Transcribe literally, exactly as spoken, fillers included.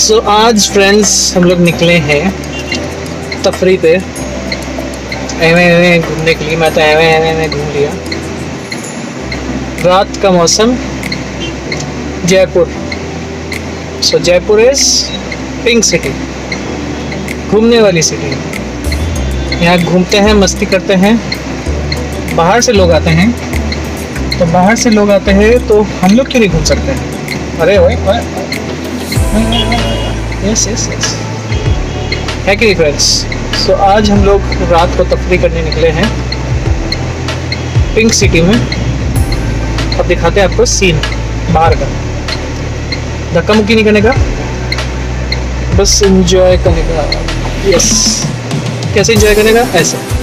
सो so, आज friends हम लोग निकले हैं तफरी पे एवं घूमने के लिए। मैं तो एवं एवं घूम लिया। रात का मौसम Jaipur. So so, Jaipur is pink city, घूमने वाली सिटी। यहाँ घूमते हैं, मस्ती करते हैं, बाहर से लोग आते हैं। तो बाहर से लोग आते हैं तो हम लोग क्यों नहीं घूम सकते हैं? अरे भाई यस यस यस है कि फ्रेंड्स। सो आज हम लोग रात को तफरी करने निकले हैं पिंक सिटी में। अब दिखाते हैं आपको सीन बाहर का। धक्का मुक्की नहीं करने का, बस इंजॉय करने का। यस, कैसे इंजॉय करने का? ऐसे।